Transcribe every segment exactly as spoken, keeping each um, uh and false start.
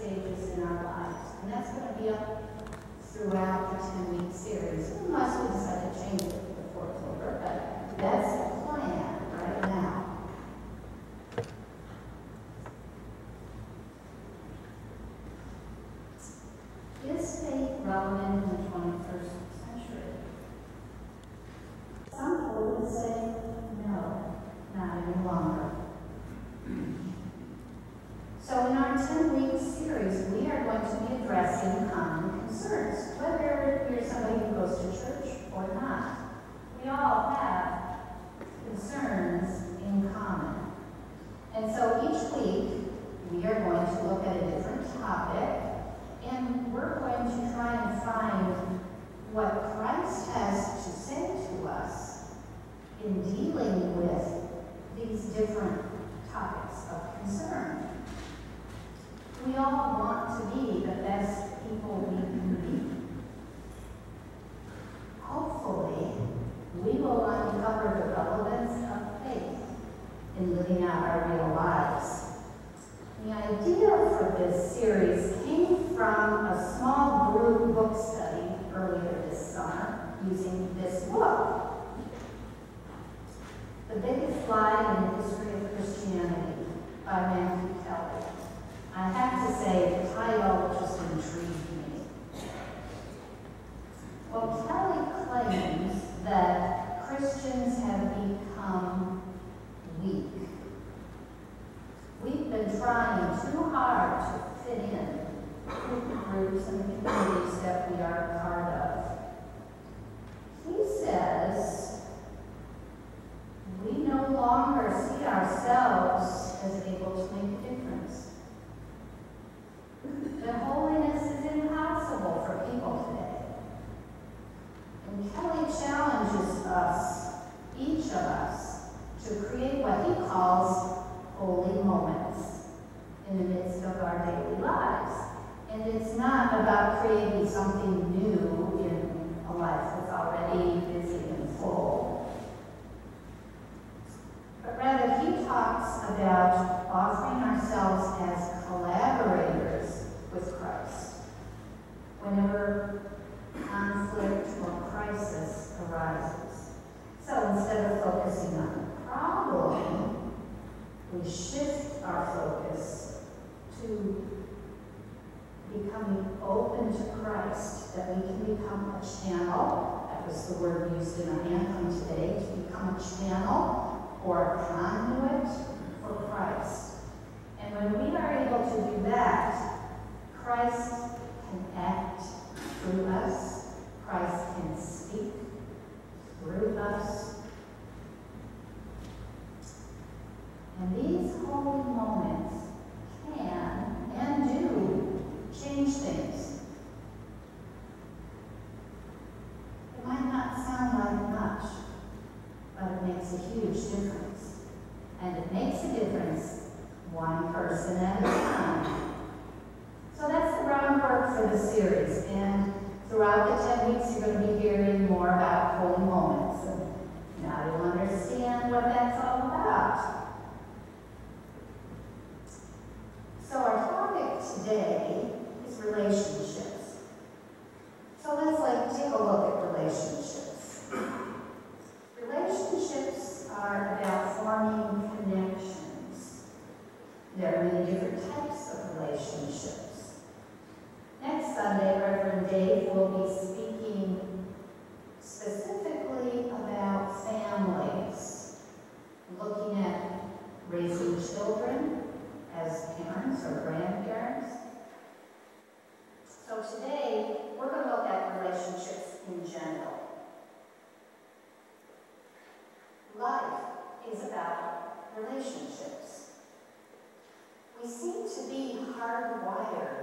stages in our lives. And that's going to be up throughout the ten-week series, unless we decide to change it before October, but that's the plan right now. Is faith relevant in the twenty-first century? Some people would say, no, not any longer. So in our ten-week series, we are going to be addressing common concerns, whether you're somebody who goes to church or not. We all have concerns in common. And so each week, we are going to look at a different topic, and we're going to try and find what Christ has to say to us in dealing with these different topics of concern. We all want to be the best people we can be. Hopefully, we will uncover the relevance of faith in living out our real lives. The idea for this series came from a small group book study earlier this summer using this book, The Biggest Lie in the History of Christianity by Matthew Kelly. I have to say, the title just intrigued me. Well, Kelly claims that Christians have become weak. We've been trying too hard to fit in with the groups and the communities that we are a part of. He says we no longer see ourselves as able to make a difference. That holiness is impossible for people today. And Kelly challenges us, each of us, to create what he calls holy moments in the midst of our daily lives. And it's not about creating something new in a life that's already busy and full. But rather, he talks about offering ourselves as collaborators with Christ whenever conflict or crisis arises. So instead of focusing on the problem, we shift our focus to becoming open to Christ, that we can become a channel. That was the word used in our anthem today, to become a channel or a conduit for Christ. And when we are able to do that, Christ can act through us, Christ can speak through us. And these holy moments can and do change things. It might not sound like much, but it makes a huge difference. And it makes a difference one person at a time. So that's the groundwork for the series. And throughout the ten weeks, you're going to be hearing more about holy moments. And now you'll understand what that's all about. So our topic today is relationships. So let's like take a look at relationships. Relationships are about forming connections. There are many different types of relationships. Next Sunday, Reverend Dave will be speaking specifically about families, looking at raising children as parents or grandparents. So today, we're going to look at relationships in general. Life is about relationships. We seem to be hardwired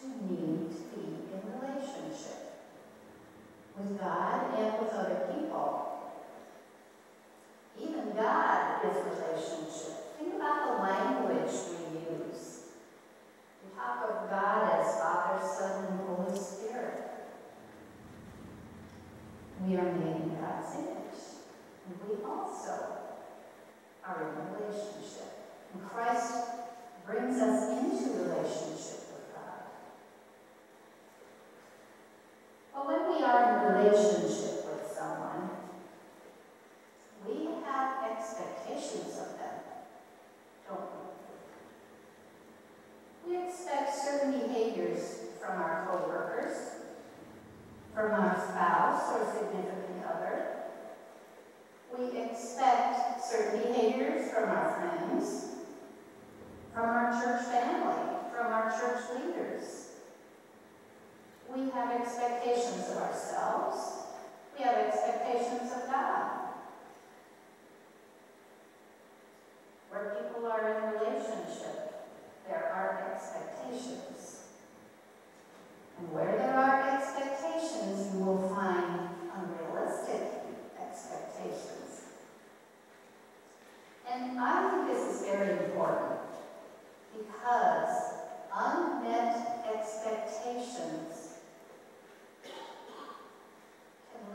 to need to be in relationship with God and with other people. Even God is relationship. Think about the language we use. We talk of God as Father, Son, and Holy Spirit. We are made in God's image, and we also are in relationship. And Christ brings us into relationship. spouse or significant other. We expect certain behaviors from our friends, from our church family, from our church leaders. We have expectations of ourselves. We have expectations of God. Where people are in relationship, there are expectations. And where there are expectations, you will find unrealistic expectations. And I think this is very important because unmet expectations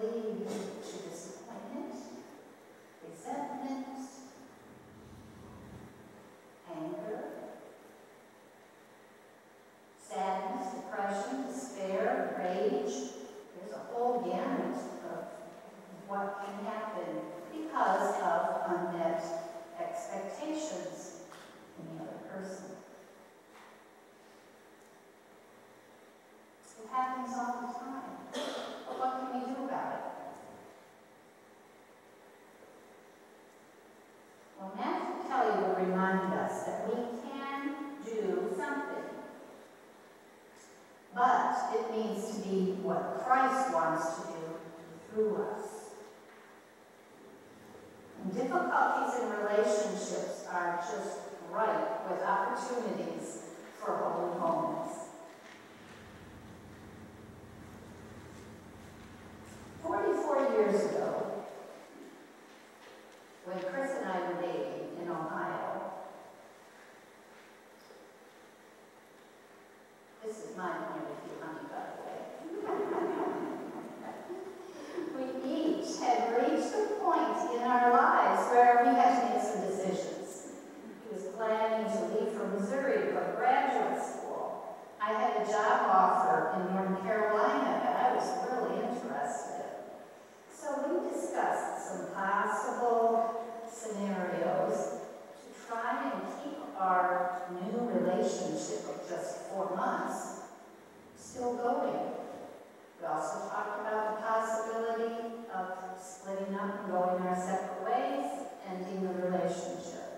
lead to disappointment, resentment, anger, sadness, depression, despair, rage. There's a whole gamut of what can happen because of unmet expectations in the other person. It happens all the time. But what can we do about it? Well, Matthew Kelly will remind us that we can do something. But it needs to be what Christ wants to do through us. And difficulties in relationships are just ripe with opportunities for holy moments. Forty-four years ago, when Chris and I were dating in Ohio, this is my point of view, honey, by the way. We each had reached a point in our lives where we had to make some decisions. He was planning to leave for Missouri for graduate school. I had a job offer in North Carolina that I was really interested in. So we discussed some possible scenarios to try and keep our new relationship of just four months still going. We also talked about the possibility of splitting up and going our separate ways, ending the relationship.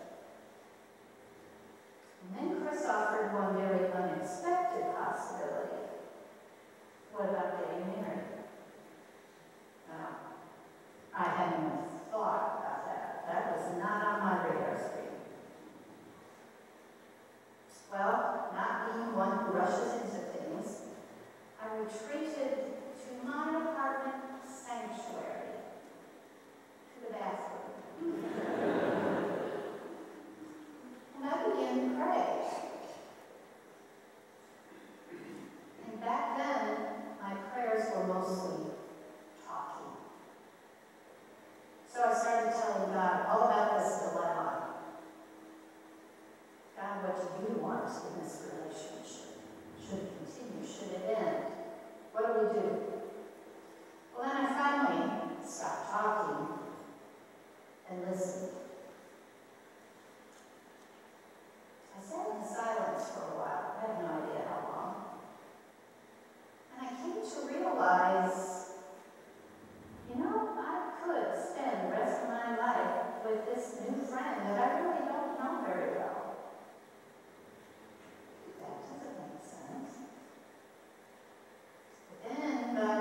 And then Chris offered one very unexpected possibility. What about getting married? Now, I hadn't even thought about that. That was not on my radar screen. Well, not being one who rushes into things, I retreated to my apartment sanctuary, to the bathroom. And I began to pray. And back then, my prayers were mostly talking. So I started telling God all about this dilemma. God, what do you want in this relationship? Should it continue? Should it end? What do we do? Well, then I finally stopped talking and listened. I sat in silence for a while. I had no idea how long. And I came to realize, you know, I could spend the rest of my life with this new friend that I really don't know very well. That doesn't make sense. But then, uh,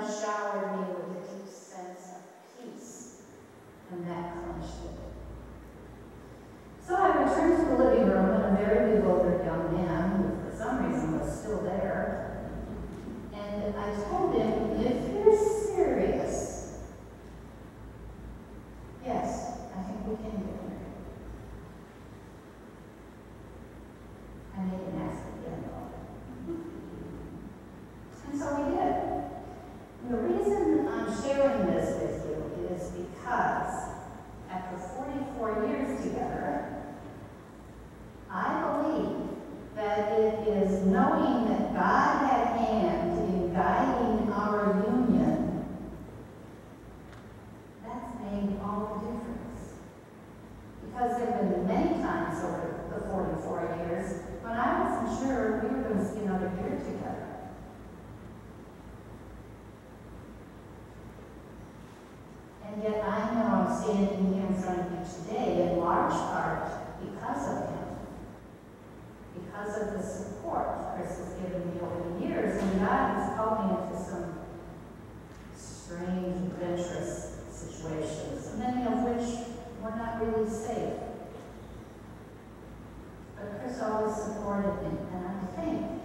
has always supported me. And I think,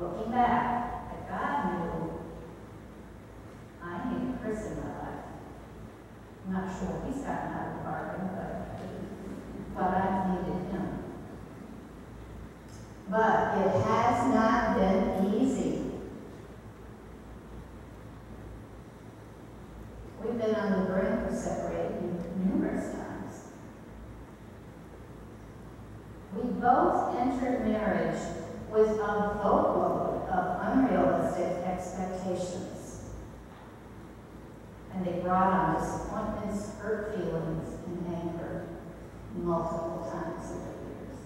looking back, that God knew I needed Chris in my life. I'm not sure he's gotten out of the bargain, but, but I needed him. But it has not been easy. We've been on the brink of separating numerous times. We both entered marriage with a boatload of unrealistic expectations. And they brought on disappointments, hurt feelings, and anger multiple times over the years.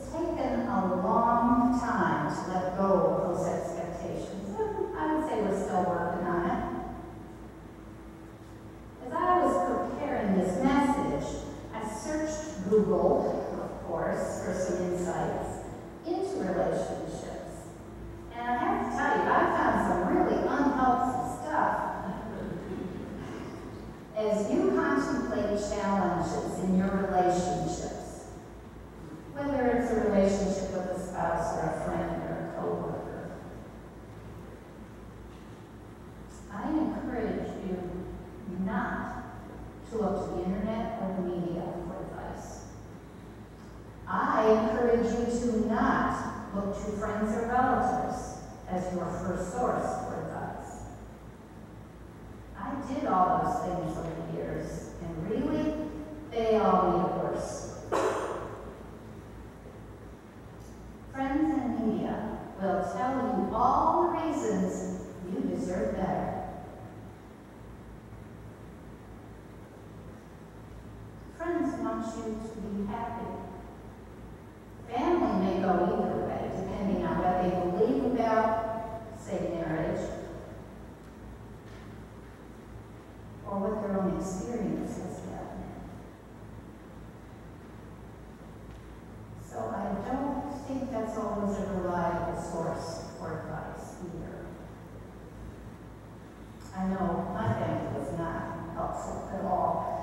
It's taken a long time to let go of those expectations. I would say we're still working on it. As I was preparing this message, I searched Google, of course, for some insights into relationships. And I have to tell you, I found some really unhelpful stuff. As you contemplate challenges in your relationships, whether it's a relationship with a spouse or a friend or a coworker, I encourage you not to look to the internet or the media for advice. I encourage you to not look to friends or relatives as your first source for advice. I did all those things over the years, and really, they all made it worse. Friends and media will tell you all the reasons you deserve better. Friends want you to be happy. Family may go either way, depending on what they believe about, say, marriage, or what their own experience has been. So I don't think that's always a reliable source for advice either. I know my family was not helpful at all.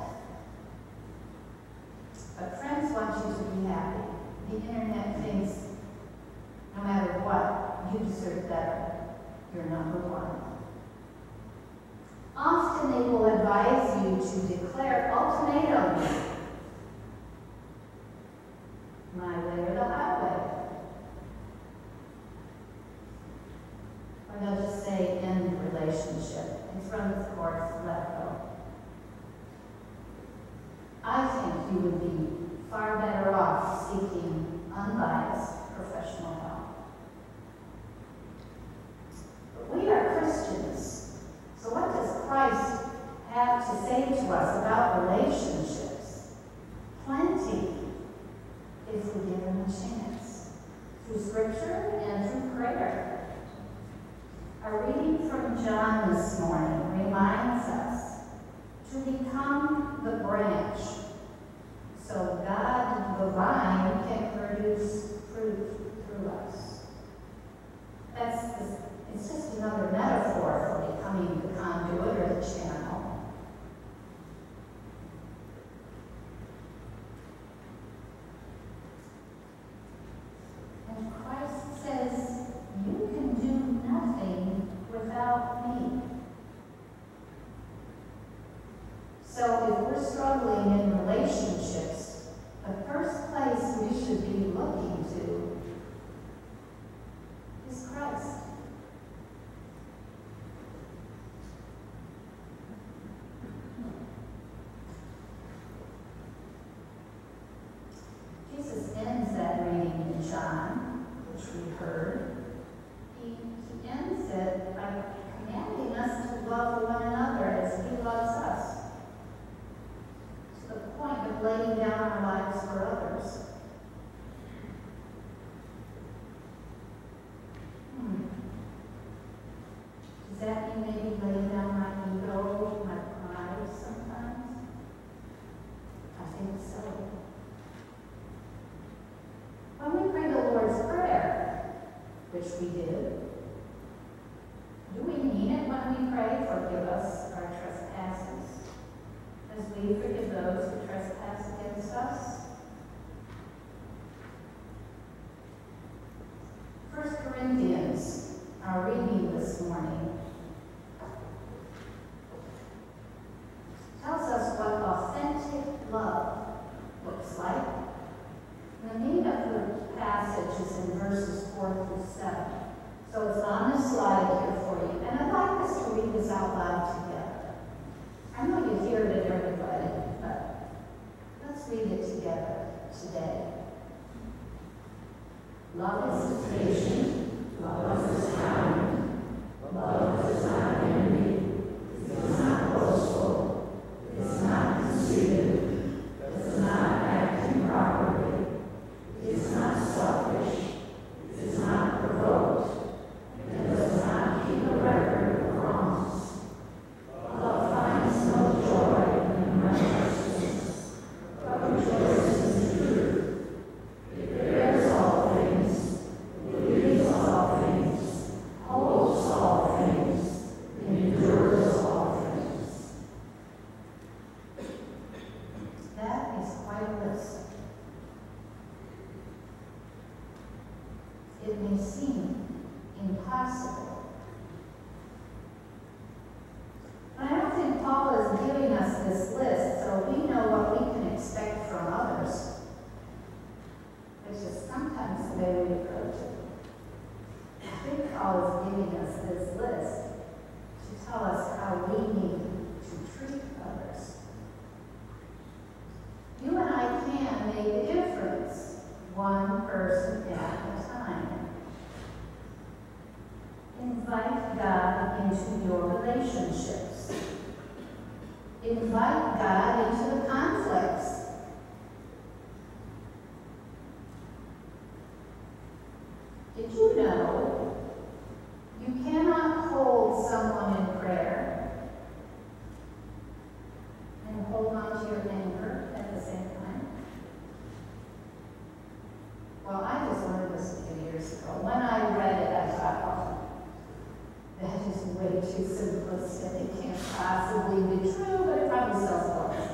But friends want you to be happy. The internet thinks, no matter what, you deserve better. You're number one. Often they will advise you to declare ultimatums. My way or the highway. Or they'll just say, end the relationship. It's run its course, let go. I think you would be far better off seeking unbiased professional help. But we are Christians, so what does Christ have to say to us about relationships? Plenty, if we give him a chance, through scripture and through prayer. Our reading from John this morning reminds us to become the branch, so God, the vine, can produce fruit through us. That's, it's just another metaphor for becoming the conduit or the channel. And Christ says, you can do nothing without me. So if we're struggling in relationships, the first place we should be looking to is Christ. Jesus ends that reading in John, which we heard. He, he ends it by commanding us to love one another as he loves us. Point of laying down our lives for others. Hmm. Does that mean maybe laying down my ego, my pride sometimes? I think so. When we pray the Lord's Prayer, which we do, do we mean it when we pray, forgive us our trespasses, as we forgive those who trespass our reading this morning tells us what authentic love looks like. The meat of the passage is in verses four through seven. So it's on the slide here for you. And I'd like us to read this out loud together. I know you hear it in everybody, but let's read it together today. Love is patient, love is kind, love is not envy, is not boastful, is not conceited, does not act improperly, is not selfish, is not provoked, and does not keep a record of wrongs. Love finds no joy in righteousness, but rejoices in truth. It bears all things, believes all things, hopes all things, and endures all things. That is quite a list. It may seem impossible. But I don't think Paul is giving us this list so we know what we can expect from others, which is sometimes the way we approach it. I think Paul is giving us this list to tell us how we need to treat others. You and I can make a difference, one person at a time. Invite God into your relationships. Invite God into the conflicts. Did you know you cannot hold someone in prayer and hold on to your anger at the same time? Well, I just learned this a few years ago. When I read it, I thought, oh, that is way too simplistic. It can't possibly be true, but it probably sells books.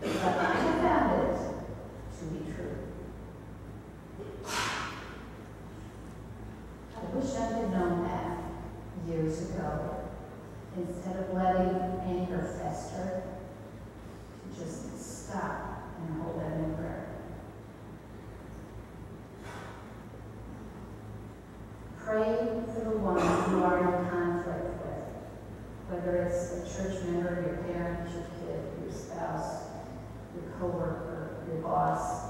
But I have found it to be true. I wish I had known that years ago, instead of letting anger fester, to just stop and hold that in prayer. Pray for the one you are in conflict with, whether it's a church member, your parent, your kid, your spouse, your coworker, your boss.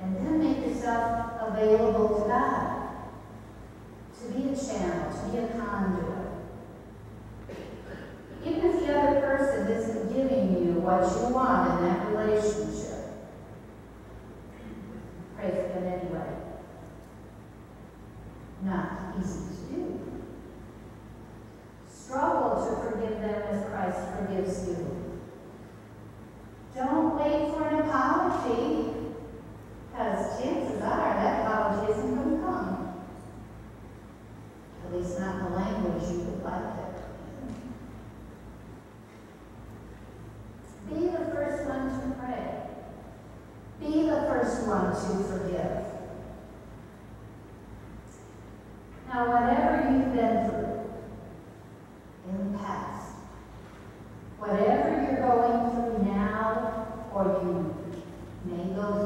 And then make yourself available to God, to be a channel, to be a conduit. Even if the other person isn't giving you what you want in that relationship, pray for them anyway. Not easy to do. Struggle to forgive them as Christ forgives you. Don't wait for an apology, because chances are that apology isn't going to come. At least not in the language you would like it. Be the first one to pray. Be the first one to forgive. Now, whatever you've been through in the past, whatever you're going through now, or you may go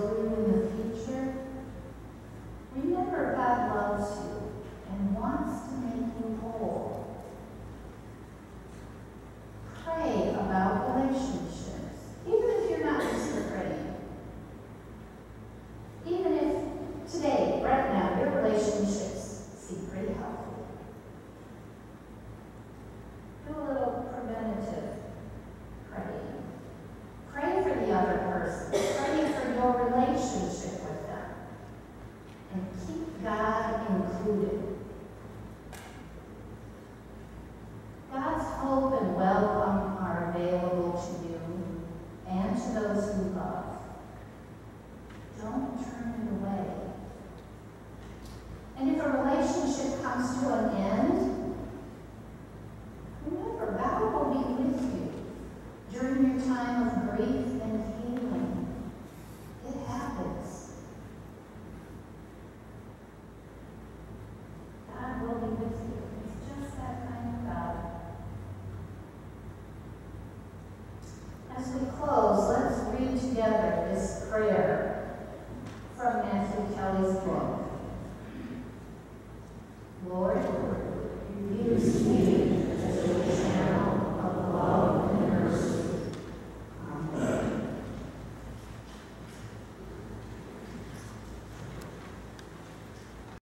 Lord,